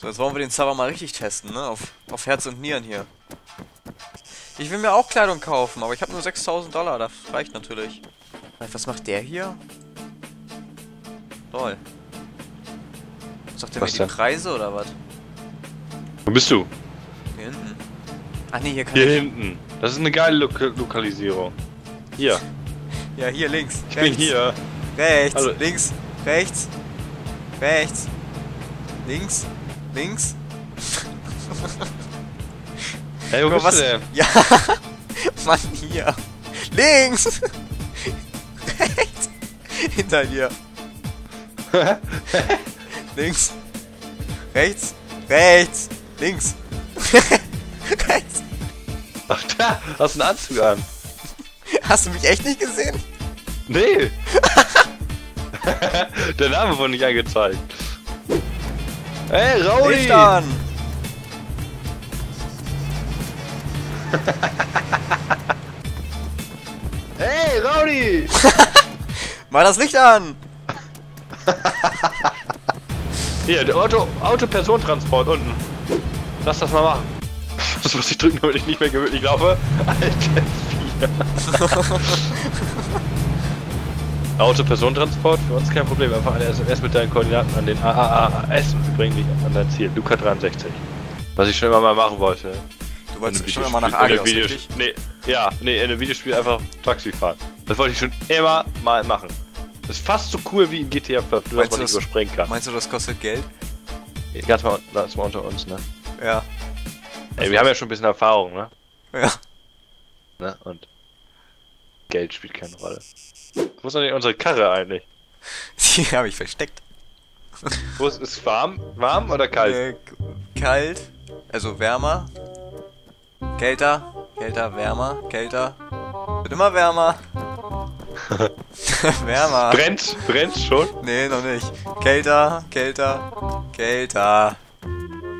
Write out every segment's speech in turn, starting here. So, jetzt wollen wir den Server mal richtig testen, ne? Auf Herz und Nieren hier. Ich will mir auch Kleidung kaufen, aber ich habe nur 6.000 Dollar. Das reicht natürlich. Was macht der hier? Lol. Sagt der mir die Preise oder was? Wo bist du? Hier hinten. Ach nee, hier kann ich... Hier hinten. Das ist eine geile Lokalisierung. Hier. Ja, hier links. Ich bin hier. Rechts. Also. Links. Rechts. Rechts. Links. Links. Hey, wo bist du denn? Ja. Mann, hier. Links. Rechts. Hinter dir. Links. Rechts. Rechts. Links. Rechts. Ach da, hast du einen Anzug an. Hast du mich echt nicht gesehen? Nee. Der Name wurde nicht angezeigt. Hey, Raudi! Hey, Raudi! Mal das Licht an! Hier, der Auto-Personentransport unten. Lass das mal machen. Das muss ich drücken, damit ich nicht mehr gewöhnlich laufe. Alter, Auto-Personentransport, für uns kein Problem. Einfach eine SMS mit deinen Koordinaten an den AAAS und wir bringen dich an dein Ziel. Luca 63. Was ich schon immer mal machen wollte. Du wolltest schon immer nach Agios, richtig? Nee, ja, nee, in einem Videospiel einfach Taxi fahren. Das wollte ich schon immer mal machen. Das ist fast so cool wie in GTA 5, nur dass man nicht überspringen kann. Meinst du, das kostet Geld? Ganz mal, das war unter uns, ne? Ja. Ey, wir haben ja schon ein bisschen Erfahrung, ne? Ja. Ne? Und Geld spielt keine Rolle. Wo ist denn unsere Karre eigentlich? Die habe ich versteckt. Wo ist es warm? Warm oder kalt? Kalt, also wärmer. Kälter, kälter, wärmer, kälter. Wird immer wärmer. Wärmer. Brennt schon? Nee, noch nicht. Kälter, kälter, kälter.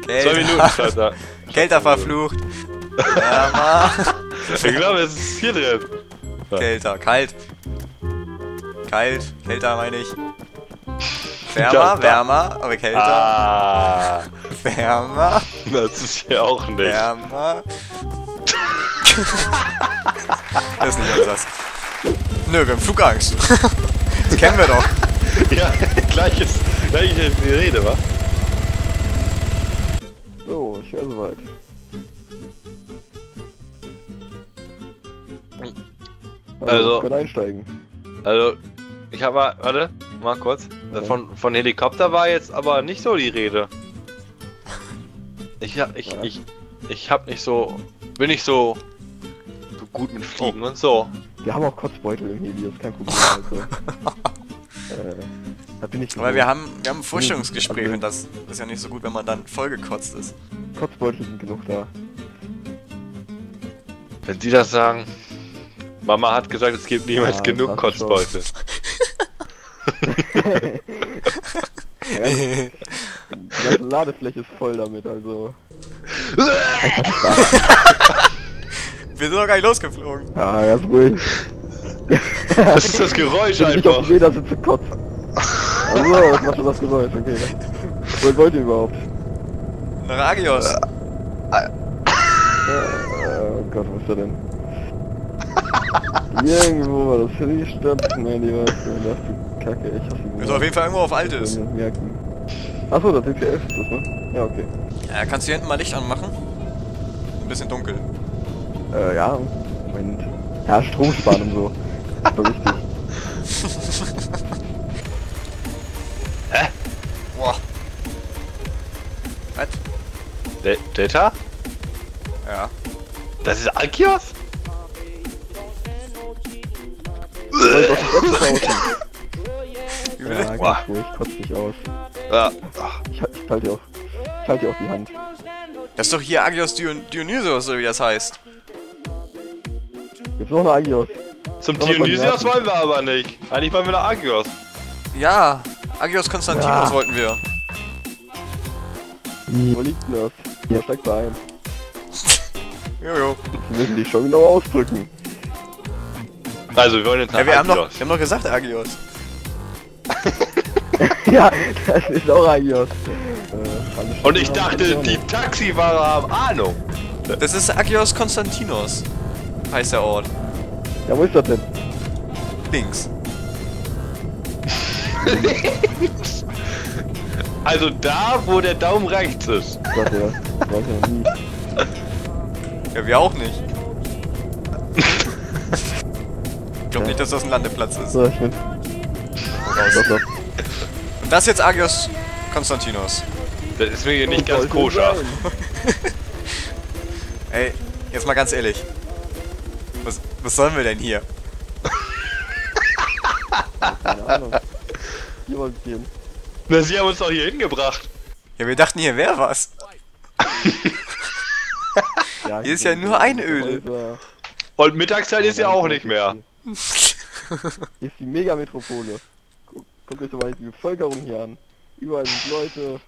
2 Minuten, Schalter. Kälter verflucht. Wärmer. Ich glaube, es ist hier drin. Kälter, kalt. Kalt, kälter meine ich. Wärmer, wärmer, aber kälter. Ah. Wärmer. Das ist hier auch nicht. Wärmer. Das ist nicht unser. Nö, wir haben Flugangst. Das kennen wir doch. Ja, gleiches die Rede, wa? So, ich höre soweit. Also, kann einsteigen. Also, ich habe mal, warte, mal kurz. Ja. Von Helikopter war jetzt aber nicht so die Rede. Ich hab nicht so, bin nicht so gut mit Fliegen und so. Wir haben auch Kotzbeutel im Heli, das ist kein Problem. Also. Aber wir haben ein Vorstellungsgespräch und das ist ja nicht so gut, wenn man dann vollgekotzt ist. Kotzbeutel sind genug da. Wenn die das sagen... Mama hat gesagt, es gibt niemals genug Kotzbeutel. Die ganze Ladefläche ist voll damit, also... Wir sind doch gar nicht losgeflogen. Ah, ganz ruhig. Das ist das Geräusch einfach. Ich bin nicht auf dem Leder sitze kotzen. Also, das macht schon das Geräusch, okay. Wo wollt ihr überhaupt? Nach Agios. Oh Gott, wo ist der denn? Irgendwo war das für die Stadt. Nein, die war das die Kacke. Ich hasse die. Ist auf jeden Fall irgendwo auf Altes. Achso, das DPF ist das, ne? Ja, okay. Ja, kannst du hier hinten mal Licht anmachen? Ein bisschen dunkel. Ja, Moment. Ja, Strom sparen und so. Das war wichtig. Hä? Boah. Was? Data? Ja. Das ist Agios? Ja, boah. Ich kotze dich aus. Ja. Ich teile dir auf die Hand. Das ist doch hier Agios Dionysios, oder wie das heißt. Gibt's noch eine Agios? Zum Dionysios wollen wir aber nicht. Eigentlich wollen wir nach Agios. Ja, Agios Konstantinos wollten wir. Wo liegt denn das? Ja, steigt da ein. Jojo. Wir müssen dich schon genau ausdrücken. Also, wir wollen jetzt nach Agios. Wir haben doch gesagt Agios. Ja, das ist auch Agios. Und ich dachte, die Taxifahrer haben Ahnung. Das ist Agios Konstantinos. Heißt der Ort. Ja, wo ist das denn? Links. Links? Also da, wo der Daumen rechts ist. Gott, ja. Das war ja nie. Ja, wir auch nicht. Ich glaube nicht, dass das ein Landeplatz ist. So, ich bin... Raus. Und das ist jetzt Agios Konstantinos. Das ist mir hier nicht ganz koscher. Ey, jetzt mal ganz ehrlich. Was sollen wir denn hier? Keine Ahnung. Na, sie haben uns doch hier hingebracht. Ja, wir dachten, hier wäre was. Ja, hier ist ja nur Einöde. Und Mittagszeit ist ja auch nicht mehr. Hier ist die Megametropole. Guck euch mal die Bevölkerung hier an. Überall sind Leute.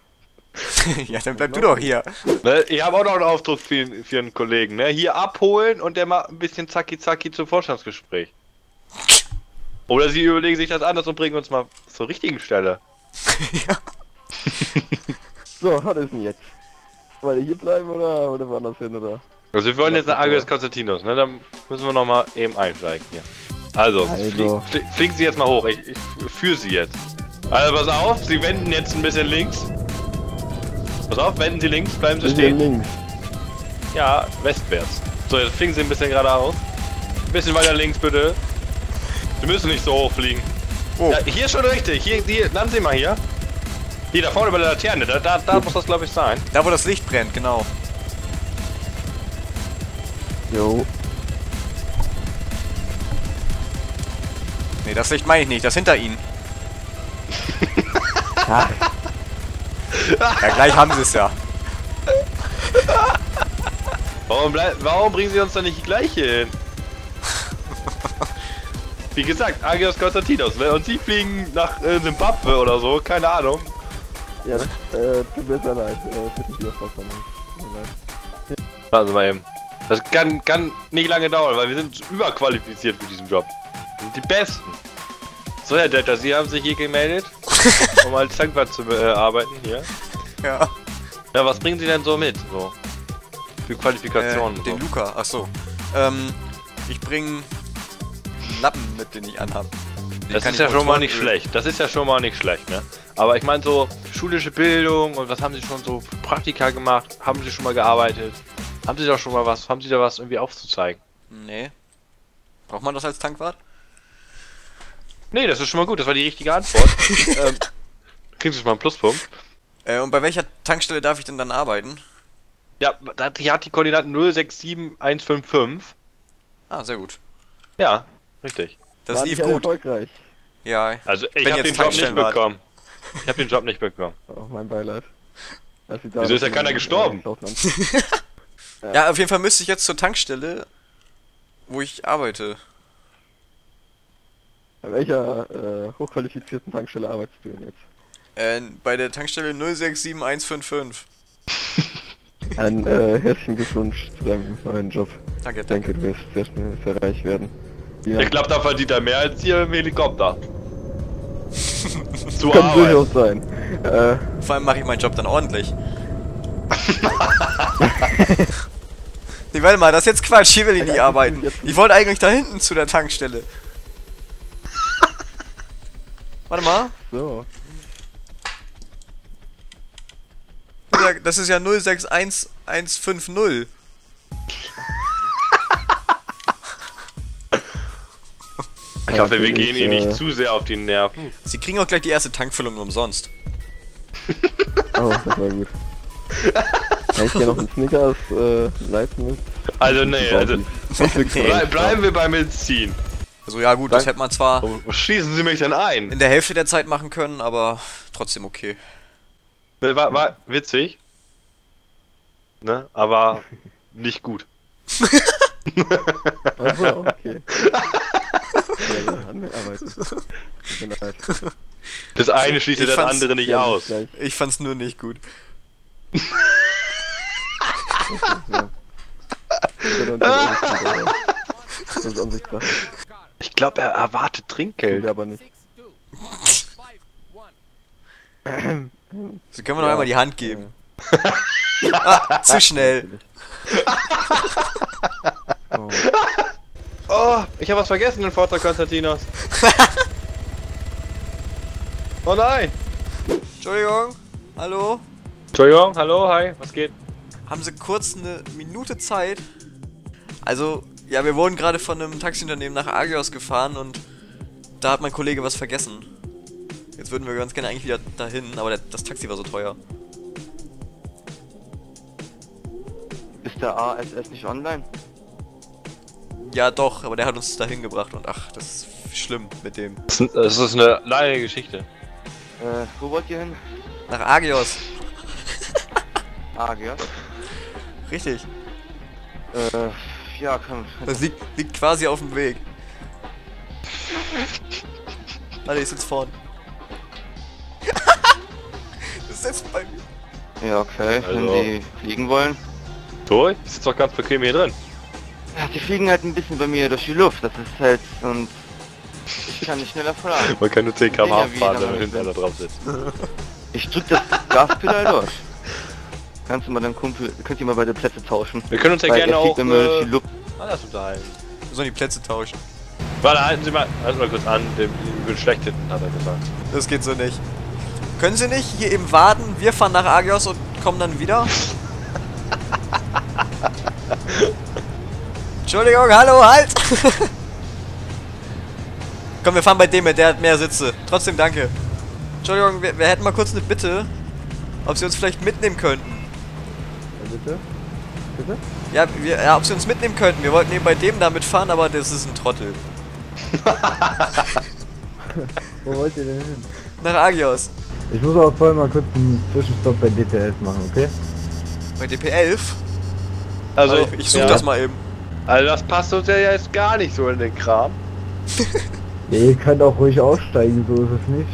Ja, dann bleib du doch hier. Ne, ich habe auch noch einen Auftrag für einen Kollegen, ne? Hier abholen und der mal ein bisschen zacki-zacki zum Vorstandsgespräch. Oder sie überlegen sich das anders und bringen uns mal zur richtigen Stelle. Ja. So, was ist denn jetzt? Wollen wir hier bleiben oder woanders hin, oder? Also wir wollen jetzt nach Agios Konstantinos, ne? Dann müssen wir nochmal eben einsteigen hier. Also. Fliegen sie jetzt mal hoch, ich führe sie jetzt. Also pass auf, sie wenden jetzt ein bisschen links. Pass auf, wenden sie links, bleiben sie stehen. Links. Ja, westwärts. So, jetzt fliegen sie ein bisschen geradeaus. Ein bisschen weiter links, bitte. Sie müssen nicht so hoch fliegen. Oh. Ja, hier schon richtig, hier, landen sie mal hier. Hier, da vorne bei der Laterne, da muss das glaube ich sein. Da, wo das Licht brennt, genau. Jo. Nee, das Licht meine ich nicht, das hinter ihnen. Ja. Ja, gleich haben sie es ja. Warum bringen sie uns dann nicht die gleiche hin? Wie gesagt, Agios Konstantinos, ne? Und sie fliegen nach Zimbabwe oder so, keine Ahnung. Ja, das tut mir sehr leid. Also mal eben. Das kann nicht lange dauern, weil wir sind überqualifiziert für diesen Job. Wir sind die Besten. So, Herr Detter, Sie haben sich hier gemeldet, um als Tankwart zu arbeiten hier. Ja. Ja, was bringen Sie denn so mit? So. Für Qualifikationen. Den so. Luca, achso. Ich bringe Lappen mit, den ich anhabe. Das ist ja schon mal nicht schlecht. Das ist ja schon mal nicht schlecht, ne? Aber ich meine so schulische Bildung und was haben Sie schon so für Praktika gemacht? Haben Sie schon mal gearbeitet? Haben Sie da schon mal was? Haben Sie da was irgendwie aufzuzeigen? Nee. Braucht man das als Tankwart? Nee, das ist schon mal gut, das war die richtige Antwort. Kriegst du mal einen Pluspunkt. Und bei welcher Tankstelle darf ich denn dann arbeiten? Ja, die hat die Koordinaten 067155. Ah, sehr gut. Ja, richtig. Das lief gut. Erfolgreich. Ja, also ich hab den Job nicht bekommen. Ich hab den Job nicht bekommen. Oh, mein Beileid. Wieso ist ja keiner gestorben? Ja, auf jeden Fall müsste ich jetzt zur Tankstelle, wo ich arbeite. An welcher hochqualifizierten Tankstelle arbeitest du denn jetzt? Bei der Tankstelle 067155. Ein herzlichen Glückwunsch zu deinem neuen Job. Danke, danke. Ich denke, du wirst sehr schnell sehr reich werden. Ja. Ich glaube, da verdient er mehr als hier im Helikopter. Zu kann durchaus sein. Vor allem mache ich meinen Job dann ordentlich. Nee, warte mal, das ist jetzt Quatsch, hier will ich nicht arbeiten. Ich wollte eigentlich da hinten zu der Tankstelle. Warte mal. So. Das ist ja 061150. Ich hoffe, wir gehen ihr nicht zu sehr auf die Nerven. Sie kriegen auch gleich die erste Tankfüllung umsonst. Oh, das war gut. Kann ich dir noch einen Snickers leisten müssen? Also nee, also... Okay. Bleiben wir beim Benzin. Also ja gut, das hätte man zwar... Schießen Sie mich denn ein? In der Hälfte der Zeit machen können, aber trotzdem okay. War witzig. Ne? Aber nicht gut. Also, okay. Das eine schließt das andere nicht aus. Ich fand's nur nicht gut. Ich glaube, er erwartet Trinkgeld. Aber nicht. So können wir noch einmal die Hand geben. Ah, zu schnell. Oh. Oh, ich habe was vergessen in Forza Konstantinos. Oh nein! Entschuldigung, hallo? Entschuldigung, hallo, hi, was geht? Haben Sie kurz eine Minute Zeit? Also, ja, wir wurden gerade von einem Taxiunternehmen nach Agios gefahren und da hat mein Kollege was vergessen. Jetzt würden wir ganz gerne eigentlich wieder dahin, aber das Taxi war so teuer. Ist der ASS nicht online? Ja doch, aber der hat uns dahin gebracht und ach, das ist schlimm mit dem. Das ist eine lange Geschichte. Wo wollt ihr hin? Nach Agios. Agios? Richtig. Ja, komm. Das liegt quasi auf dem Weg. Warte, ich sitz vorn. Das ist jetzt bei mir. Ja, okay, also, wenn die fliegen wollen. Toll, ich sitz doch ganz bequem hier drin. Ja, die fliegen halt ein bisschen bei mir durch die Luft, das ist halt, und ich kann nicht schneller fahren. Man kann nur 10 km/h fahren, wenn man hinten drauf sitzt. Ich drück das Gaspedal durch. Kannst du mal deinem Kumpel, könnt ihr mal beide Plätze tauschen. Wir können uns ja gerne auch anders unterhalten. Wir sollen die Plätze tauschen. Warte, halten Sie mal, halt mal kurz an, dem wird schlecht hinten, hat er gesagt. Das geht so nicht. Können Sie nicht hier eben warten, wir fahren nach Agios und kommen dann wieder? Entschuldigung, hallo, halt! Komm, wir fahren bei dem mit, der hat mehr Sitze. Trotzdem danke. Entschuldigung, wir hätten mal kurz eine Bitte, ob Sie uns vielleicht mitnehmen könnten. Bitte? Bitte? Ja, ob Sie uns mitnehmen könnten. Wir wollten eben bei dem da mitfahren, aber das ist ein Trottel. Wo wollt ihr denn hin? Nach Agios. Ich muss aber vorher mal kurz einen Zwischenstopp bei DP11 machen, okay? Bei DP11? Also, ich suche das mal eben. Also das passt uns ja jetzt gar nicht so in den Kram. Ja, ihr könnt auch ruhig aussteigen, so ist es nicht.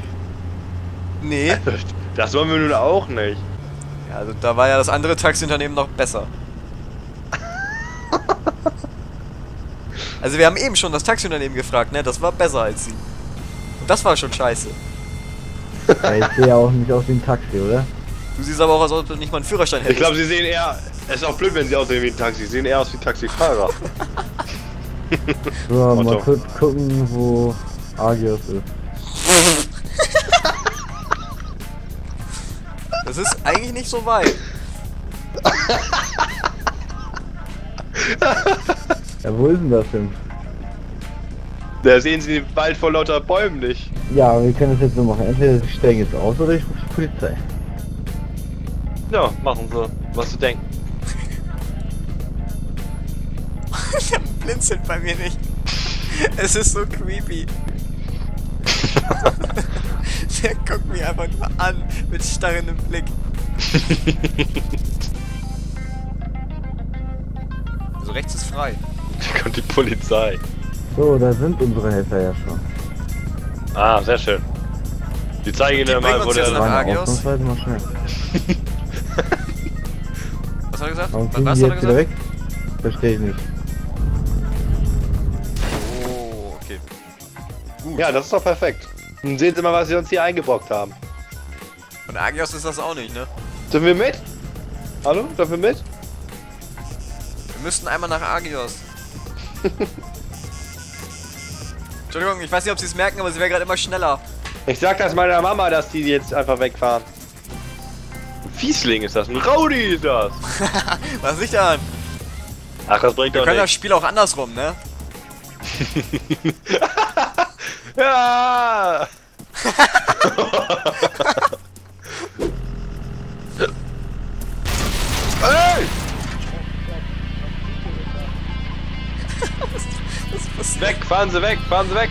Nee. Also, das wollen wir nun auch nicht. Ja, also da war ja das andere Taxiunternehmen noch besser. Also wir haben eben schon das Taxiunternehmen gefragt, ne? Das war besser als sie. Und das war schon scheiße. Ja, ich sehe ja auch nicht aus wie ein Taxi, oder? Du siehst aber auch aus, als ob du nicht mal einen Führerschein hättest. Ich glaube, sie sehen eher... Es ist auch blöd, wenn sie aussehen wie ein Taxi. Sie sehen eher aus wie Taxifahrer. So, mal kurz gucken, wo Agios ist. Das ist eigentlich nicht so weit. Ja, wo ist denn das denn? Da sehen sie den Wald vor lauter Bäumen nicht. Ja, aber wir können das jetzt so machen. Entweder sie steigen jetzt aus oder ich rufe die Polizei. Ja, machen sie, was sie denken. Der blinzelt bei mir nicht. Es ist so creepy. Der guckt mich einfach nur an mit starrendem Blick. Also rechts ist frei. Da kommt die Polizei. So, da sind unsere Helfer ja schon. Ah, sehr schön. Die zeigen ihnen mal, wo der Agios. Was hat er gesagt? Warum was hat er gesagt? Weg? Verstehe ich nicht. Oh, okay. Gut. Ja, das ist doch perfekt. Dann sehen Sie mal, was Sie uns hier eingebrockt haben. Und Agios ist das auch nicht, ne? Dürfen wir mit? Hallo? Dürfen wir mit? Wir müssten einmal nach Agios. Entschuldigung, ich weiß nicht, ob Sie es merken, aber sie wäre gerade immer schneller. Ich sag das meiner Mama, dass die jetzt einfach wegfahren. Fiesling ist das, ein Rowdy ist das! Was liegt an? Ach, das bringt doch nichts. Wir können das Spiel auch andersrum, ne? Ja! Ey! Was, weg, fahren Sie weg, fahren Sie weg!